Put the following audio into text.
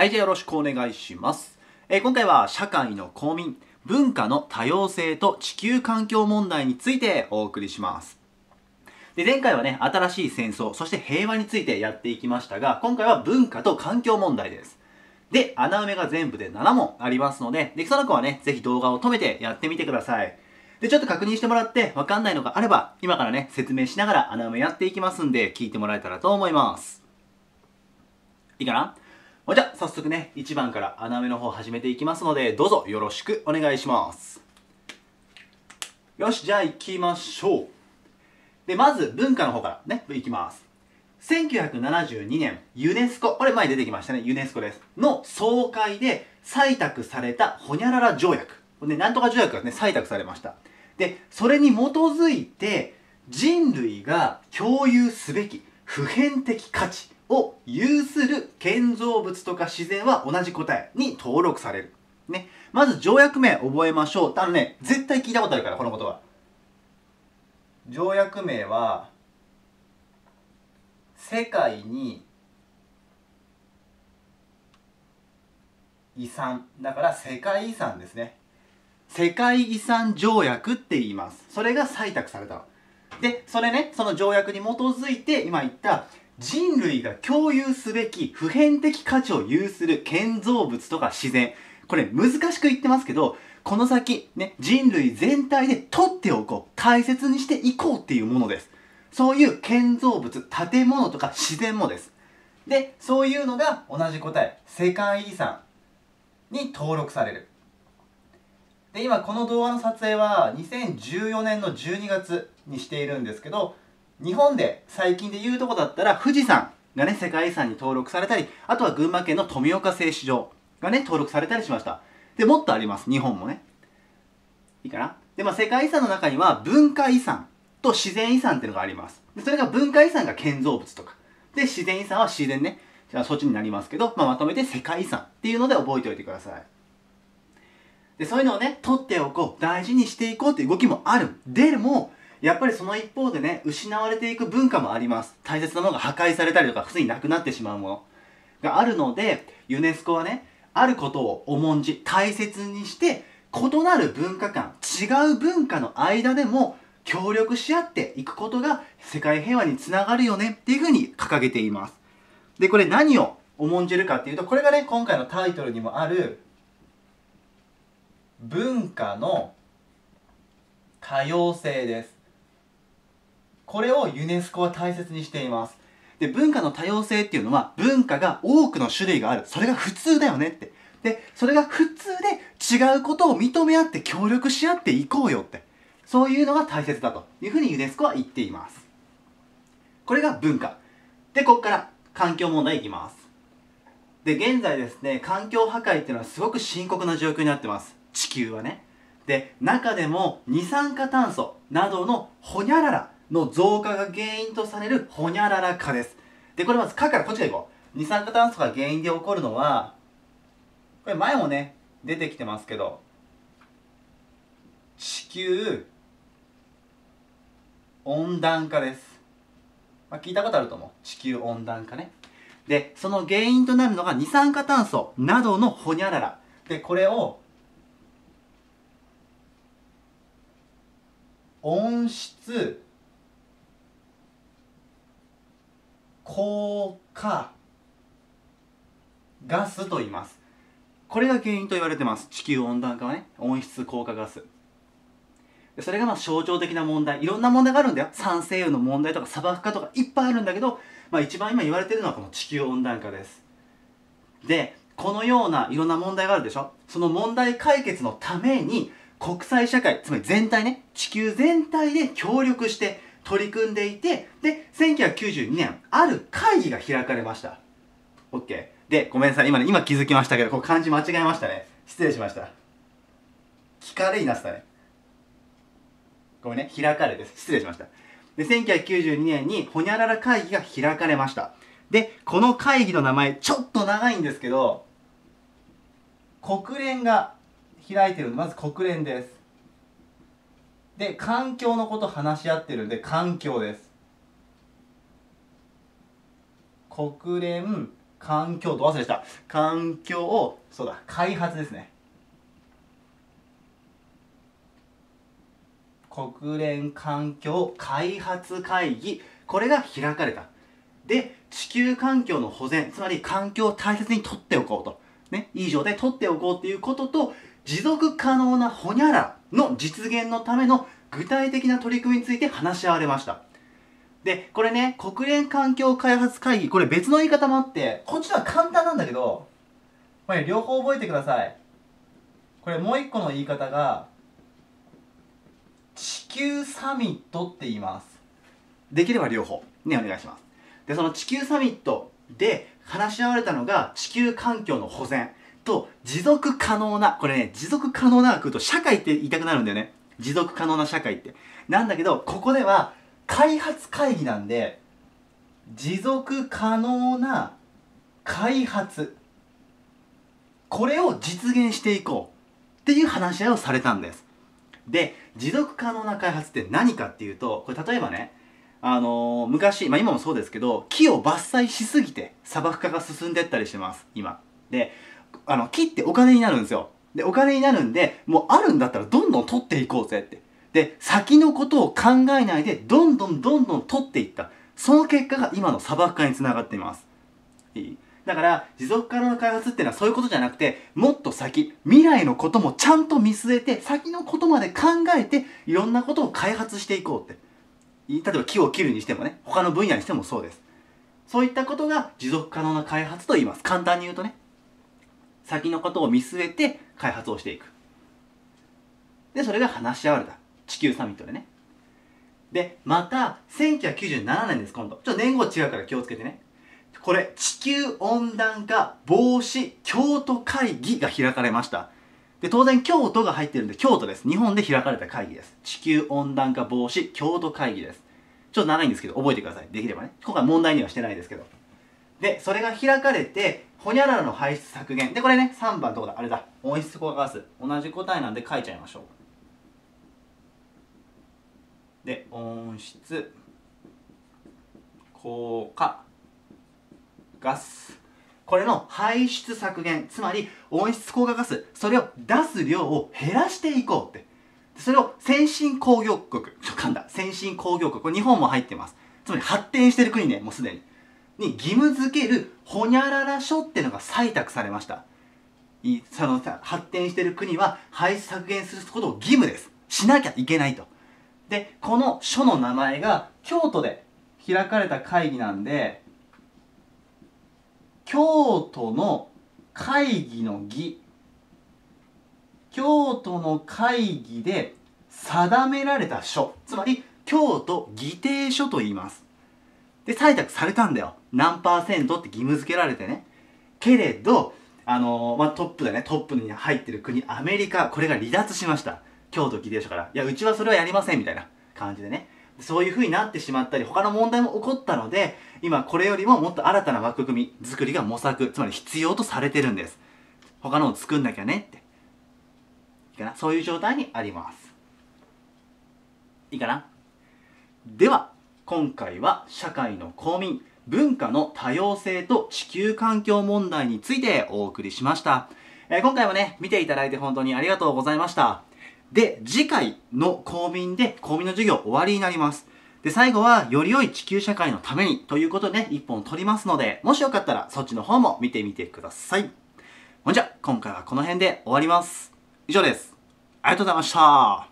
はい、じゃあよろしくお願いします。今回は社会の公民、文化の多様性と地球環境問題についてお送りします。で、前回はね、新しい戦争、そして平和についてやっていきましたが、今回は文化と環境問題です。で、穴埋めが全部で7問ありますので、できそうな子はね、ぜひ動画を止めてやってみてください。で、ちょっと確認してもらって、わかんないのがあれば、今からね、説明しながら穴埋めやっていきますんで、聞いてもらえたらと思います。いいかな？じゃあ、早速ね、1番から穴埋めの方始めていきますので、どうぞよろしくお願いします。よし、じゃあ行きましょう。で、まず文化の方からね、行きます。1972年、ユネスコ、これ前出てきましたね、ユネスコです。の総会で採択されたホニャララ条約。ね、なんとか条約がね、採択されました。で、それに基づいて、人類が共有すべき普遍的価値を有する建造物とか自然は同じ個体に登録される。ね。まず条約名覚えましょう。ね、絶対聞いたことあるから、このことは。条約名は、世界に遺産。だから世界遺産ですね。世界遺産条約って言います。それが採択された。で、それね、その条約に基づいて、今言った、人類が共有すべき普遍的価値を有する建造物とか自然。これ難しく言ってますけど、この先、ね、人類全体で取っておこう。大切にしていこうっていうものです。そういう建造物、建物とか自然もです。で、そういうのが同じ答え、世界遺産に登録される。で、今この動画の撮影は2014年の12月にしているんですけど、日本で最近で言うとこだったら富士山がね、世界遺産に登録されたり、あとは群馬県の富岡製糸場がね、登録されたりしました。で、もっとあります。日本もね。いいかな？で、まあ世界遺産の中には文化遺産と自然遺産っていうのがあります。で、それが文化遺産が建造物とか。で、自然遺産は自然ね、じゃあそっちになりますけど、まあ、まとめて世界遺産っていうので覚えておいてください。で、そういうのをね、取っておこう、大事にしていこうっていう動きもある。でも、やっぱりその一方でね、失われていく文化もあります。大切なものが破壊されたりとか、普通になくなってしまうものがあるので、ユネスコはね、あることを重んじ、大切にして、異なる文化間、違う文化の間でも協力し合っていくことが世界平和につながるよねっていうふうに掲げています。で、これ何を重んじるかっていうと、これがね、今回のタイトルにもある、文化の多様性です。これをユネスコは大切にしています。で、文化の多様性っていうのは、文化が多くの種類がある。それが普通だよねって。で、それが普通で違うことを認め合って協力し合っていこうよって。そういうのが大切だというふうにユネスコは言っています。これが文化。で、ここから環境問題いきます。で、現在ですね、環境破壊っていうのはすごく深刻な状況になってます。地球はね。で、中でも二酸化炭素などのホニャララの増加が原因とされるホニャララ化です。で、これまずかからこっちでいこう。二酸化炭素が原因で起こるのは、これ前もね、出てきてますけど、地球温暖化です。まあ、聞いたことあると思う。地球温暖化ね。で、その原因となるのが二酸化炭素などのホニャララ。で、これを温室効果ガスと言います。これが原因と言われてます。地球温暖化はね、温室効果ガス。それがまあ象徴的な問題。いろんな問題があるんだよ。酸性雨の問題とか砂漠化とかいっぱいあるんだけど、まあ一番今言われてるのはこの地球温暖化です。で、このようないろんな問題があるでしょ。その問題解決のために国際社会、つまり全体ね、地球全体で協力して、取り組んでいて、で、1992年、ある会議が開かれました。OK。で、ごめんなさい。今気づきましたけど、こう漢字間違えましたね。失礼しました。聞かれになってたね。ごめんね。開かれです。失礼しました。で、1992年に、ホニャララ会議が開かれました。で、この会議の名前、ちょっと長いんですけど、国連が開いてるの、まず国連です。で、環境のこと話し合ってるんで、環境です。国連環境と忘れした。環境を、そうだ、開発ですね。国連環境開発会議、これが開かれた。で、地球環境の保全、つまり環境を大切にとっておこうと。ね、いい状態とっておこうっていうことと、持続可能なホニャララの実現のための具体的な取り組みについて話し合われました。で、これね、国連環境開発会議、これ別の言い方もあって、こっちのは簡単なんだけど、これ両方覚えてください。これもう一個の言い方が、地球サミットって言います。できれば両方。ね、お願いします。で、その地球サミットで話し合われたのが、地球環境の保全と持続可能な、これね、持続可能なが来ると社会って言いたくなるんだよね。持続可能な社会って。なんだけど、ここでは、開発会議なんで、持続可能な開発、これを実現していこうっていう話し合いをされたんです。で、持続可能な開発って何かっていうと、これ例えばね、昔、まあ、今もそうですけど、木を伐採しすぎて砂漠化が進んでったりしてます今で。木ってお金になるんですよ。で、お金になるんで、もうあるんだったらどんどん取っていこうぜって。で、先のことを考えないで、どんどんどんどん取っていった。その結果が今の砂漠化につながっています。いい？だから、持続可能な開発っていうのはそういうことじゃなくて、もっと先、未来のこともちゃんと見据えて、先のことまで考えて、いろんなことを開発していこうって。例えば木を切るにしてもね、他の分野にしてもそうです。そういったことが持続可能な開発と言います。簡単に言うとね、先のことを見据えて開発をしていく。で、それが話し合われた。地球サミットでね。で、また、1997年です、今度。ちょっと年号違うから気をつけてね。これ、地球温暖化防止京都会議が開かれました。で、当然京都が入ってるんで、京都です。日本で開かれた会議です。地球温暖化防止京都会議です。ちょっと長いんですけど、覚えてください。できればね。今回問題にはしてないですけど。で、それが開かれて、ホニャララの排出削減。で、これね、3番とこだ。あれだ。温室効果ガス。同じ答えなんで書いちゃいましょう。で、温室効果ガス、これの排出削減、つまり温室効果ガス、それを出す量を減らしていこうって。それを先進工業国、先進工業国、これ日本も入ってます。つまり発展してる国ね、もうすでにに義務付けるホニャララ書っていうのが採択されました。その発展してる国は排出削減することを義務です、しなきゃいけないと。で、この書の名前が京都で開かれた会議なんで、京都の会議の議、京都の会議で定められた書、つまり京都議定書と言います。で、採択されたんだよ。何パーセントって義務付けられてね。けれど、トップだね、トップに入ってる国、アメリカ、これが離脱しました。京都議定書から。いや、うちはそれはやりません、みたいな感じでね。そういう風になってしまったり、他の問題も起こったので、今これよりももっと新たな枠組み作りが模索、つまり必要とされてるんです。他のを作んなきゃねって。いいかな？そういう状態にあります。いいかな？では、今回は社会の公民、文化の多様性と地球環境問題についてお送りしました。今回もね、見ていただいて本当にありがとうございました。で、次回の公民で、公民の授業終わりになります。で、最後は、より良い地球社会のためにということで、ね、一本取りますので、もしよかったらそっちの方も見てみてください。ほんじゃ、今回はこの辺で終わります。以上です。ありがとうございました。